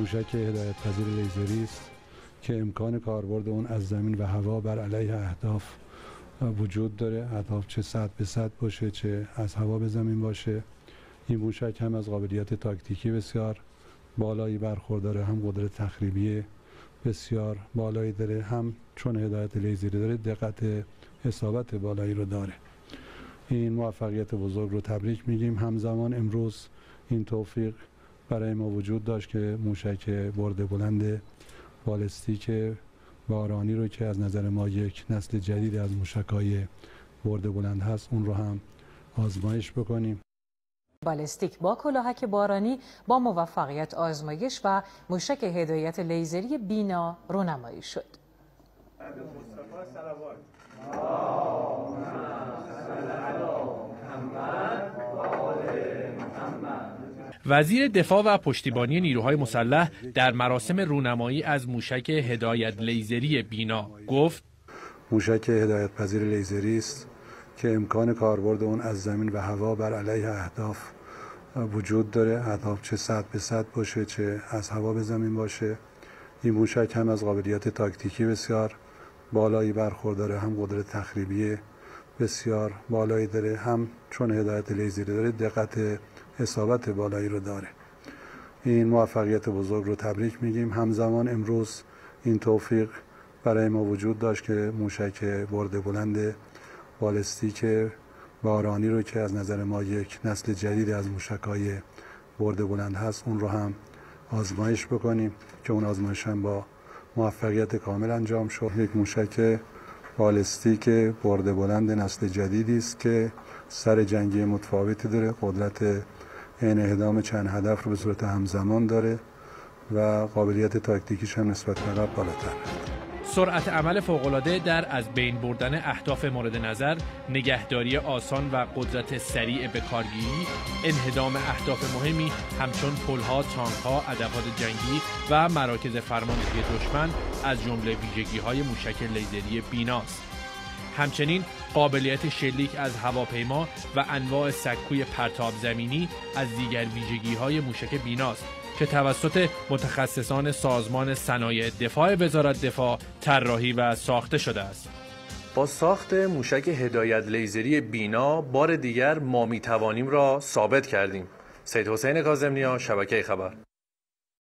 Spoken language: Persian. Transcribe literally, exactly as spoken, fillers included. موشک هدایت پذیر لیزری است که امکان کاربرد اون از زمین و هوا بر علیه اهداف وجود داره، اهداف چه صد به صد باشه چه از هوا به زمین باشه. این موشک هم از قابلیت تاکتیکی بسیار بالایی برخورداره، هم قدرت تخریبی بسیار بالایی داره، هم چون هدایت لیزری داره دقت اصابت بالایی رو داره. این موفقیت بزرگ رو تبریک میگیم. همزمان امروز این توفیق برای ما وجود داشت که موشک برده بلند بالستیک بارانی رو که از نظر ما یک نسل جدید از موشک‌های برده بلند هست اون رو هم آزمایش بکنیم. بالستیک با کلاهک بارانی با موفقیت آزمایش و موشک هدایت لیزری بینا رونمایی شد. وزیر دفاع و پشتیبانی نیروهای مسلح در مراسم رونمایی از موشک هدایت لیزری بینا گفت: موشک هدایت پذیر لیزری است که امکان کاربرد اون از زمین و هوا بر علیه اهداف وجود داره، اهداف چه صد به صد باشه چه از هوا به زمین باشه. این موشک هم از قابلیت تاکتیکی بسیار بالایی برخورداره، هم قدرت تخریبی بسیار بالایی داره، هم چون هدایت لیزری داره دقت اصابت بالایی رو داره. این موفقیت بزرگ رو تبریک میگیم. همزمان امروز این توفیق برای ما وجود داشت که موشک برده بلند بالستیک بارانی رو که از نظر ما یک نسل جدید از موشک‌های برده بلند هست اون رو هم آزمایش بکنیم که اون آزمایش هم با موفقیت کامل انجام شد. یک موشک بالستیک برده بلند نسل جدیدی است که سر جنگی متفاوتی داره، قدرت عین اهدام چند هدف رو به صورت همزمان داره و قابلیت تاکتیکیش هم نسبت به قبل بالاتر. سرعت عمل فوق‌العاده در از بین بردن اهداف مورد نظر، نگهداری آسان و قدرت سریع به کارگیری، انهدام اهداف مهمی همچون پل‌ها، تانک‌ها، ادوات جنگی و مراکز فرماندهی دشمن از جمله ویژگی‌های موشک لیزری بیناست. همچنین قابلیت شلیک از هواپیما و انواع سکوی پرتاب زمینی از دیگر ویژگی‌های موشک بیناست که توسط متخصصان سازمان صنایع دفاع وزارت دفاع طراحی و ساخته شده است. با ساخت موشک هدایت لیزری بینا بار دیگر ما می‌توانیم را ثابت کردیم. سید حسین کاظم نیا، شبکه خبر.